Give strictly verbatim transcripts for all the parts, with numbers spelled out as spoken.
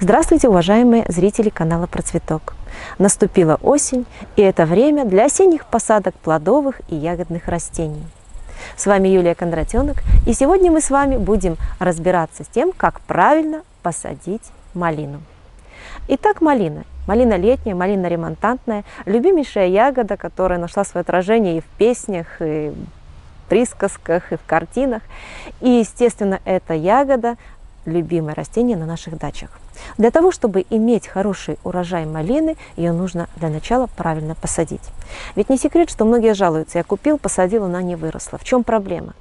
Здравствуйте, уважаемые зрители канала Процветок! Наступила осень, и это время для осенних посадок плодовых и ягодных растений. С вами Юлия Кондратенок, и сегодня мы с вами будем разбираться с тем, как правильно посадить малину. Итак, малина. Малина летняя, малина ремонтантная, любимейшая ягода, которая нашла свое отражение и в песнях, и в присказках, и в картинах. И, естественно, эта ягода – любимое растение на наших дачах. Для того, чтобы иметь хороший урожай малины, ее нужно для начала правильно посадить. Ведь не секрет, что многие жалуются: я купил, посадил, она не выросла. В чем проблема?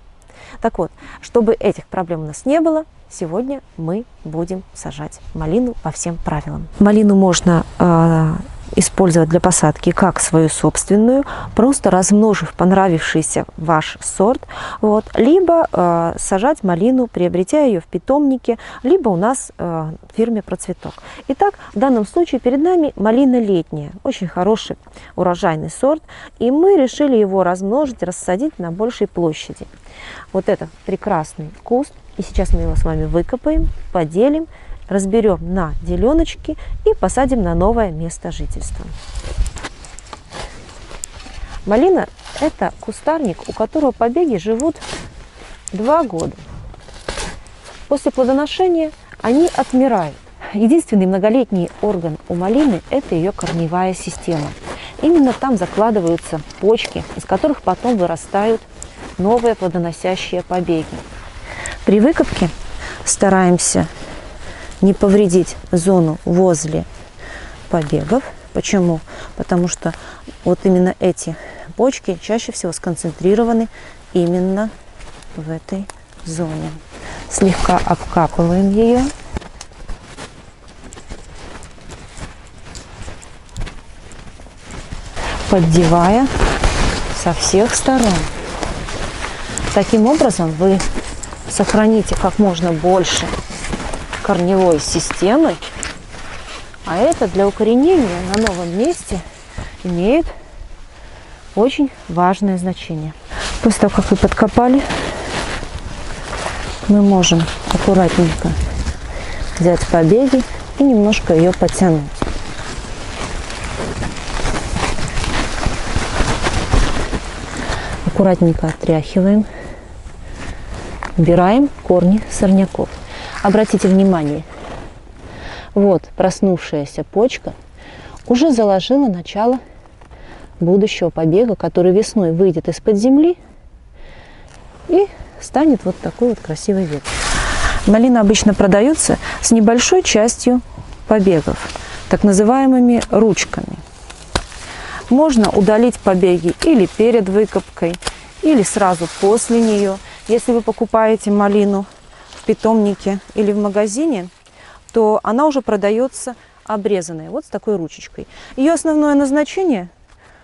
Так вот, чтобы этих проблем у нас не было, сегодня мы будем сажать малину по всем правилам. Малину можно э, использовать для посадки как свою собственную, просто размножив понравившийся ваш сорт, вот, либо э, сажать малину, приобретя ее в питомнике, либо у нас э, в фирме Процветок. Итак, в данном случае перед нами малина летняя, очень хороший урожайный сорт, и мы решили его размножить, рассадить на большей площади. Вот это прекрасный куст, и сейчас мы его с вами выкопаем, поделим, разберем на деленочки и посадим на новое место жительства. Малина – это кустарник, у которого побеги живут два года. После плодоношения они отмирают. Единственный многолетний орган у малины – это ее корневая система. Именно там закладываются почки, из которых потом вырастают новые плодоносящие побеги. При выкопке стараемся не повредить зону возле побегов. Почему? Потому что вот именно эти почки чаще всего сконцентрированы именно в этой зоне. Слегка обкапываем ее. Поддевая со всех сторон. Таким образом вы сохраните как можно больше корневой системы, а это для укоренения на новом месте имеет очень важное значение. После того, как вы подкопали, мы можем аккуратненько взять побеги и немножко ее подтянуть. Аккуратненько отряхиваем, убираем корни сорняков. Обратите внимание, вот проснувшаяся почка уже заложила начало будущего побега, который весной выйдет из-под земли и станет вот такой вот красивой веткой. Малина обычно продается с небольшой частью побегов, так называемыми ручками. Можно удалить побеги или перед выкопкой, или сразу после нее. Если вы покупаете малину в питомнике или в магазине, то она уже продается обрезанная, вот с такой ручечкой. Ее основное назначение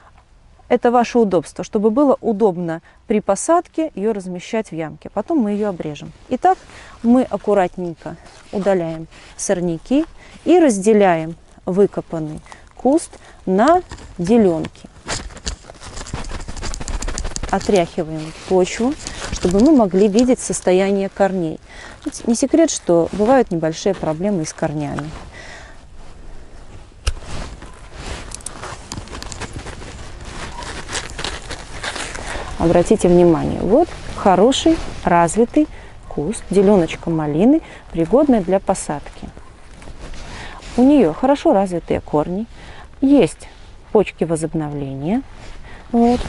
– это ваше удобство, чтобы было удобно при посадке ее размещать в ямке. Потом мы ее обрежем. Итак, мы аккуратненько удаляем сорняки и разделяем выкопанный куст на деленки. Отряхиваем почву, чтобы мы могли видеть состояние корней. Не секрет, что бывают небольшие проблемы и с корнями. Обратите внимание, вот хороший, развитый куст, деленочка малины, пригодная для посадки. У нее хорошо развитые корни, есть почки возобновления. Вот.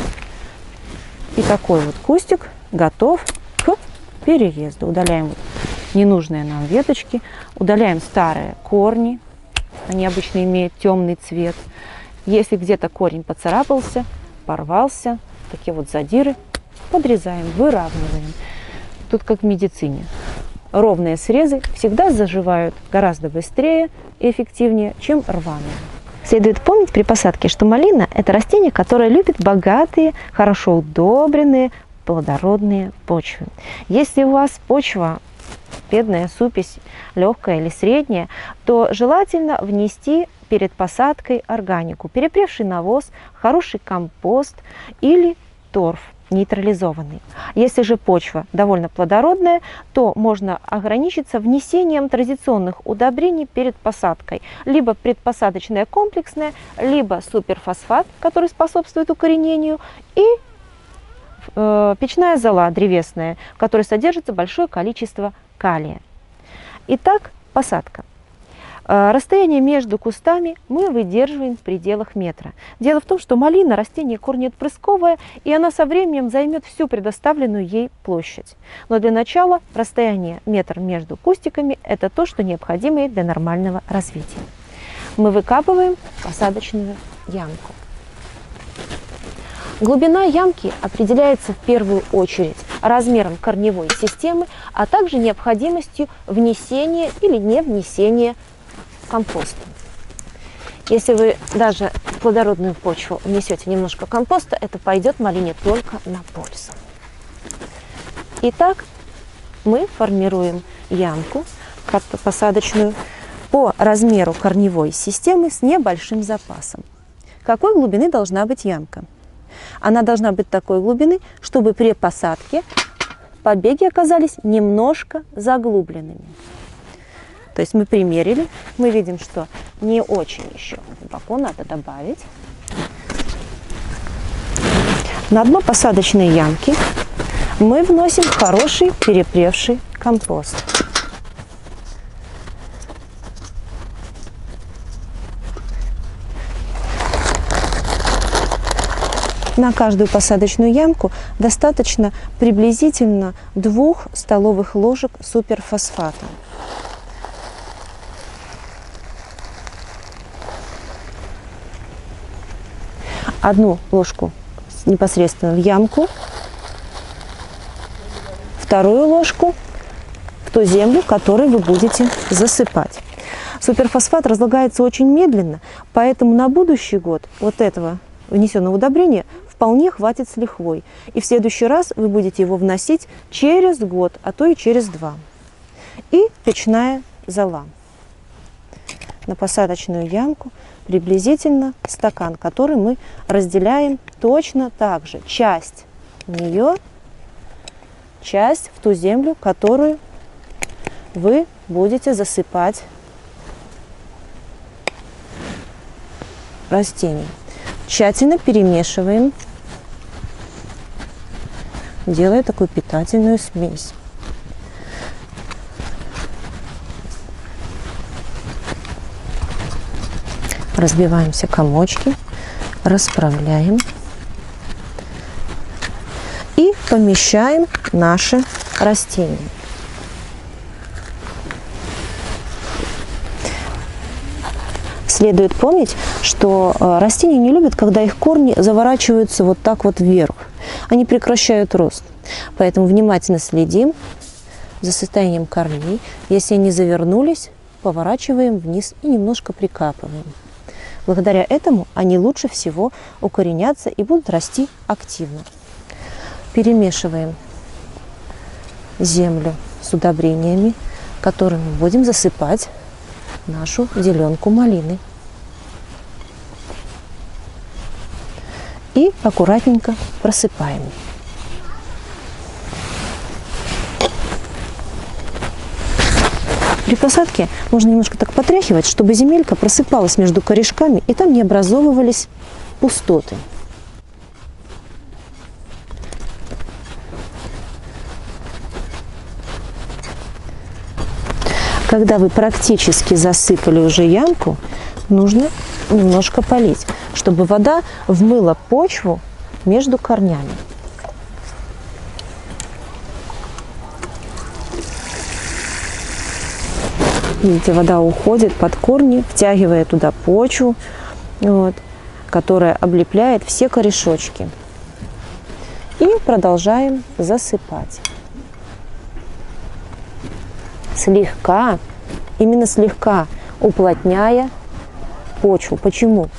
И такой вот кустик готов к переезду. Удаляем вот ненужные нам веточки, удаляем старые корни, они обычно имеют темный цвет. Если где-то корень поцарапался, порвался, такие вот задиры, подрезаем, выравниваем. Тут как в медицине. Ровные срезы всегда заживают гораздо быстрее и эффективнее, чем рваные. Следует помнить при посадке, что малина – это растение, которое любит богатые, хорошо удобренные, плодородные почвы. Если у вас почва бедная, супесь, легкая или средняя, то желательно внести перед посадкой органику, перепревший навоз, хороший компост или торф. нейтрализованы. Если же почва довольно плодородная, то можно ограничиться внесением традиционных удобрений перед посадкой. Либо предпосадочное комплексное, либо суперфосфат, который способствует укоренению, и э, печная зола древесная, в которой содержится большое количество калия. Итак, посадка. Расстояние между кустами мы выдерживаем в пределах метра. Дело в том, что малина – растение корнеотпрысковое, и она со временем займет всю предоставленную ей площадь. Но для начала расстояние метр между кустиками – это то, что необходимо для нормального развития. Мы выкапываем посадочную ямку. Глубина ямки определяется в первую очередь размером корневой системы, а также необходимостью внесения или не внесения компоста. Если вы даже в плодородную почву внесете немножко компоста, это пойдет малине только на пользу. Итак, мы формируем ямку посадочную по размеру корневой системы с небольшим запасом. Какой глубины должна быть ямка? Она должна быть такой глубины, чтобы при посадке побеги оказались немножко заглубленными. То есть мы примерили, мы видим, что не очень еще глубоко, надо добавить. На дно посадочной ямки мы вносим хороший перепревший компост. На каждую посадочную ямку достаточно приблизительно двух столовых ложек суперфосфата. Одну ложку непосредственно в ямку, вторую ложку в ту землю, которую вы будете засыпать. Суперфосфат разлагается очень медленно, поэтому на будущий год вот этого внесенного удобрения вполне хватит с лихвой. И в следующий раз вы будете его вносить через год, а то и через два. И печная зола. На посадочную ямку приблизительно стакан, который мы разделяем точно так же. Часть в нее, часть в ту землю, которую вы будете засыпать растения. Тщательно перемешиваем, делая такую питательную смесь. Разбиваемся комочки, расправляем и помещаем наши растения. Следует помнить, что растения не любят, когда их корни заворачиваются вот так вот вверх. Они прекращают рост. Поэтому внимательно следим за состоянием корней. Если они завернулись, поворачиваем вниз и немножко прикапываем. Благодаря этому они лучше всего укоренятся и будут расти активно. Перемешиваем землю с удобрениями, которыми будем засыпать нашу зеленку малины. И аккуратненько просыпаем. При посадке нужно немножко так потряхивать, чтобы земелька просыпалась между корешками и там не образовывались пустоты. Когда вы практически засыпали уже ямку, нужно немножко полить, чтобы вода вмыла почву между корнями. Видите, вода уходит под корни, втягивая туда почву, вот, которая облепляет все корешочки. И продолжаем засыпать. Слегка, именно слегка уплотняя почву. Почему?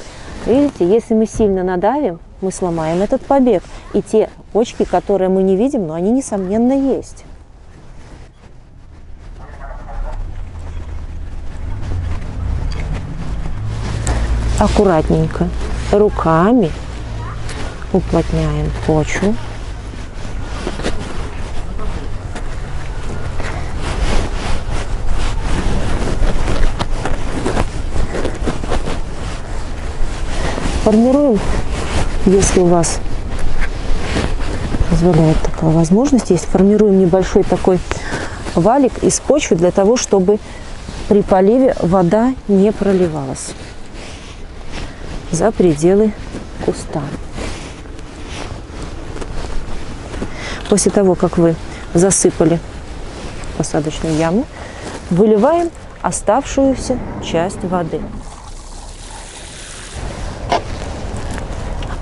Видите, если мы сильно надавим, мы сломаем этот побег. И те почки, которые мы не видим, но они, несомненно, есть. Аккуратненько руками уплотняем почву, формируем. Если у вас позволяет такая возможность, есть, формируем небольшой такой валик из почвы для того, чтобы при поливе вода не проливалась за пределы куста. После того, как вы засыпали посадочную яму, выливаем оставшуюся часть воды.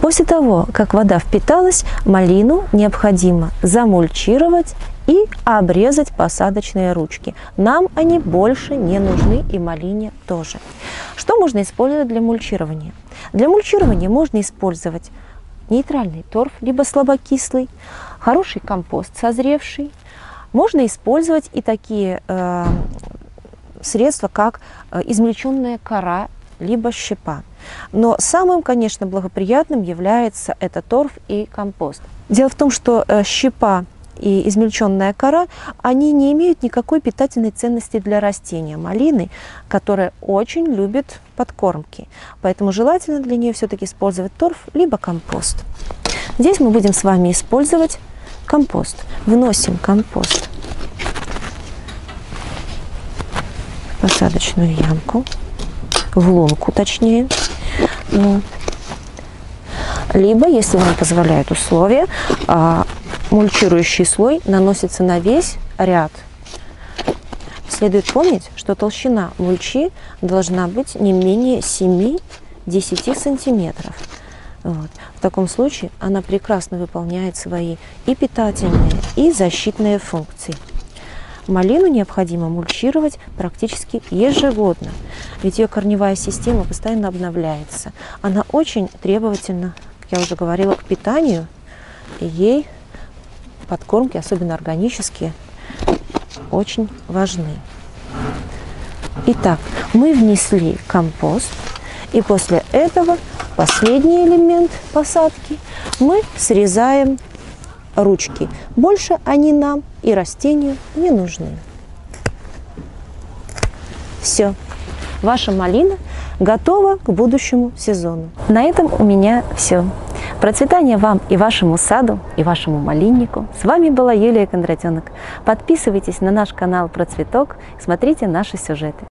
После того, как вода впиталась, малину необходимо замульчировать и обрезать посадочные ручки. Нам они больше не нужны, и малине тоже. Что можно использовать для мульчирования? Для мульчирования можно использовать нейтральный торф, либо слабокислый, хороший компост созревший. Можно использовать и такие э, средства, как измельченная кора, либо щепа. Но самым, конечно, благоприятным является это торф и компост. Дело в том, что щепа и измельченная кора, они не имеют никакой питательной ценности для растения малины, которая очень любит подкормки. Поэтому желательно для нее все-таки использовать торф, либо компост. Здесь мы будем с вами использовать компост. Вносим компост в посадочную ямку, в лунку точнее. Либо, если вам позволяют условия, мульчирующий слой наносится на весь ряд. Следует помнить, что толщина мульчи должна быть не менее семи-десяти сантиметров. Вот. В таком случае она прекрасно выполняет свои и питательные, и защитные функции. Малину необходимо мульчировать практически ежегодно, ведь ее корневая система постоянно обновляется. Она очень требовательна, как я уже говорила, к питанию. Ей подкормки, особенно органические, очень важны. Итак, мы внесли компост, и после этого последний элемент посадки мы срезаем ручки. Больше они нам и растению не нужны. Все. Ваша малина готова к будущему сезону. На этом у меня все. Процветания вам и вашему саду, и вашему малиннику. С вами была Юлия Кондратенок. Подписывайтесь на наш канал про цветок, смотрите наши сюжеты.